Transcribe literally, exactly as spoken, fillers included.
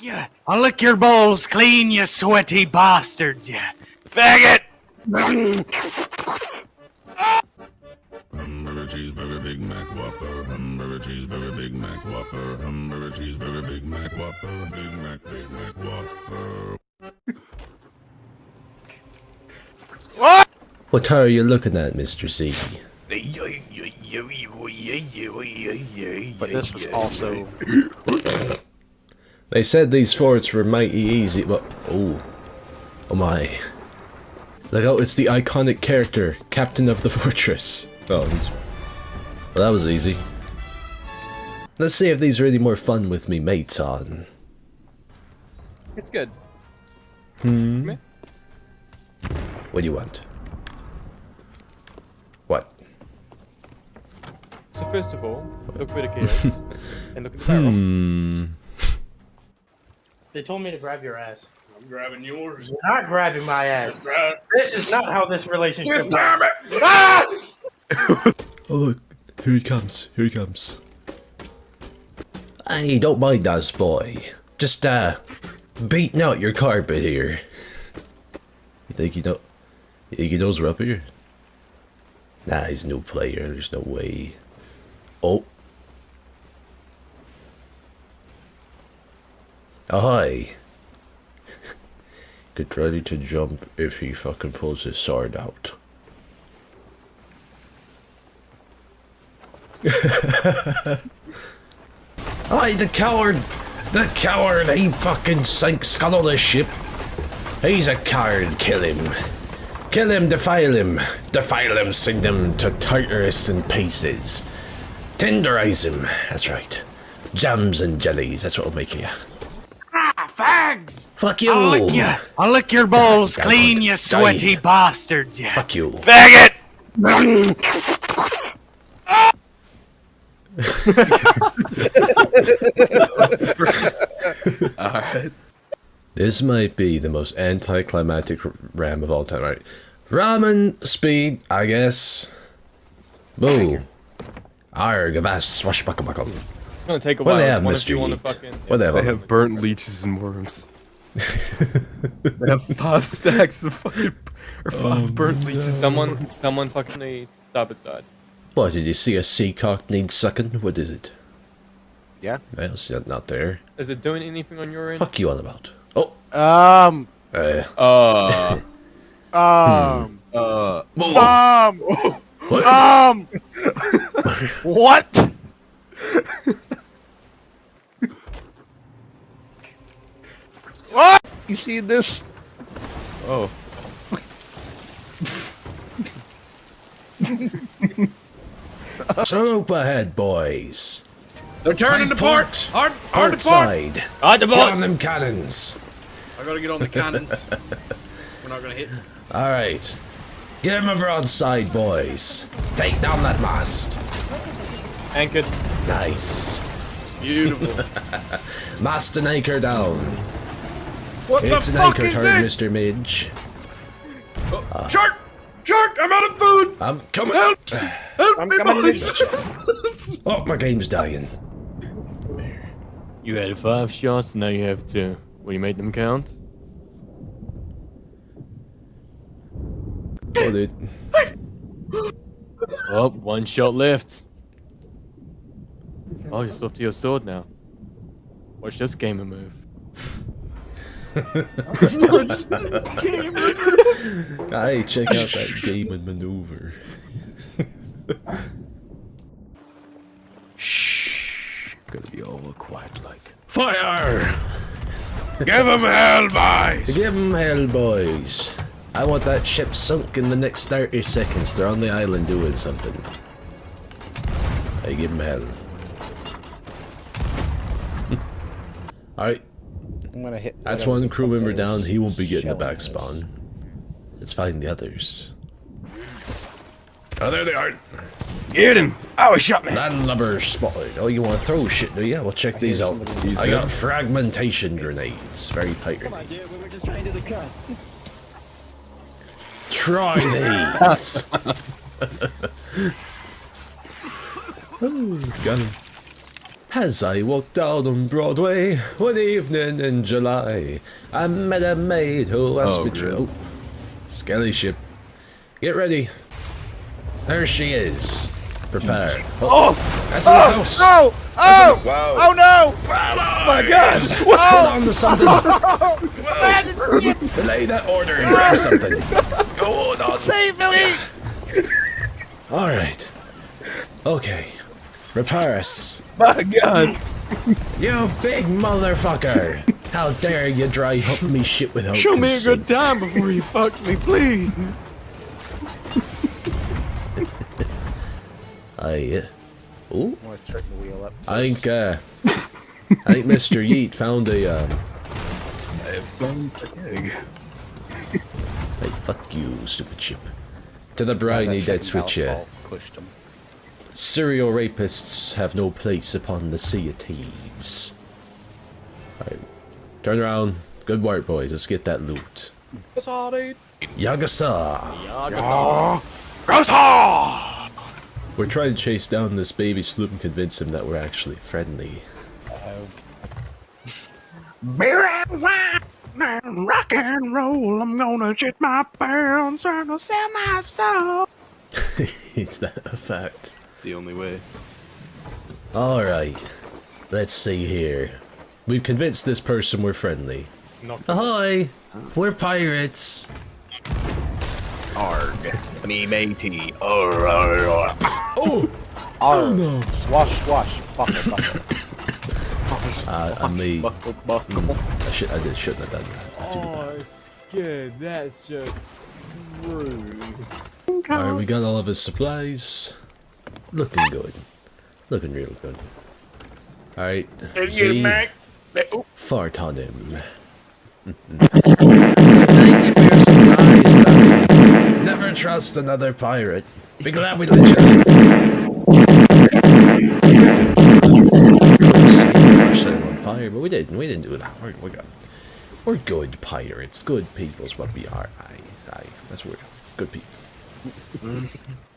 you. I'll lick your bowls clean, you sweaty bastards, you faggot! Hamburger cheeseburger Big Mac Whopper. Hamburger cheeseburger Big Mac Whopper. Hamburger cheeseburger Big Mac Whopper. Big Mac Big Mac Whopper. What? What are you looking at, Mister C? But this was also. They said these forts were mighty easy, but oh, oh my! Look out! It's the iconic character, Captain of the Fortress. Oh, he's... well, that was easy. Let's see if these are any more fun with me mates on. It's good. Hmm. What do you want? What? So first of all, look where the key is, and look at the barrel. Hmm. They told me to grab your ass. I'm grabbing yours. You're not grabbing my ass. Grab this is not how this relationship works. Ah! Oh look, here he comes, here he comes. Hey, don't mind us, boy. Just, uh, beating out your carpet here. You think he know- You think he knows we're up here? Nah, he's a new player, there's no way. Oh. Ahoy. Get ready to jump if he fucking pulls his sword out. Aye, the coward! The coward! He fucking sank scuttle on the ship! He's a coward, kill him! Kill him, defile him! Defile him, sing him to Tartarus in pieces! Tenderize him, that's right. Jams and jellies, that's what'll make you. Ah, fags! Fuck you! I'll lick, you. I'll lick your bowls clean, you sweaty die. Bastards, you! Fuck you! Faggot! Alright. This might be the most anticlimactic ram of all time, right? Ramen speed, I guess. Boo. Arr, gavas, swashbucklebuckle. It's gonna take a while. What they have, Mister Eat. What they have? They have burnt leeches and worms. They have five stacks of fucking, or five oh, burnt no. leeches. Someone, someone fucking stop inside. What, did you see a seacock need sucking? What is it? Yeah? I don't see that not there. Is it doing anything on your end? Fuck you on about. Oh! Um... Uh... Uh... um... Hmm. Uh... Um... What? Um... What? What? You see this? Oh. Sloop ahead, boys. They're turning to port. Hard, hard port to port. Side. Hard to port. Get on them cannons. I gotta get on the cannons. We're not gonna hit. All right. Get him a broadside, boys. Take down that mast. Anchored. Nice. Beautiful. Mast and anchor down. What it's the an fuck anchor is turn, this? Mister Midge. Oh, uh. Shark! Shark! I'm out of food! I'm coming! Help! Help I'm me, boys! Oh, my game's dying. You had five shots, now you have two. Will you make them count? Oh, dude. Oh, one shot left. Oh, you're up to your sword now. Watch this gamer move. Hey, check out that game and maneuver. Shh. Gotta be all quiet like. Fire! Give him hell, boys! Give him hell, boys. I want that ship sunk in the next thirty seconds. They're on the island doing something. I give him hell. Alright. I'm gonna hit. That's one crew member down. He won't be getting the back spawn. Let's find the others. Oh, there they are. Get him! Oh, he shot me. Landlubber spotted. Oh, you want to throw shit, do you? Well, check these out. I got fragmentation grenades. Very tight. Come on, dude. We were just trying to discuss. Try these. Oh, got him. As I walked out on Broadway one evening in July, I met a maid who was betrayed. Oh, skelly ship. Get ready. There she is. Prepare. Oh! That's in the house! Oh! Oh! Oh no! Oh my god! What's on to something? Whoa. Lay that order and grab something. Go on! Save me! Alright. Okay. Repair us. My god! You big motherfucker! How dare you dry hump me shit without Show consent. me a good time before you fuck me, please! I, uh, ooh. I think, uh, I think Mister Yeet found a, um, I found a egg. Hey, fuck you, stupid chip. To the briny deads with you. Serial rapists have no place upon the Sea of Thieves. Alright, turn around. Good work, boys. Let's get that loot. Yagasa! Yagasa! Yagasa! We're trying to chase down this baby sloop and convince him that we're actually friendly. Beer and wine and rock and roll, I'm gonna shit my pants and I'll sell my soul. It's that a fact? It's the only way. Alright, let's see here. We've convinced this person we're friendly. Ahoy! We're pirates! Arg. Me matey. Arr, arr, arr. Oh! Arr. Oh no! Swash, swash. Buckle, buckle. uh, I mean... Buckle, buckle. Mm, I, should, I did, shouldn't have done that. Oh, skid. That's just... rude. Alright, we got all of his supplies. Looking good. Looking real good. Alright. Z. Fart on him. Thank you for your supplies, Tommy. Never trust another pirate. Be glad we let you live. On fire, but we didn't. We didn't do that. We're, we're, good. we're good pirates. Good people's what we are. I. I. That's what we're. Good people.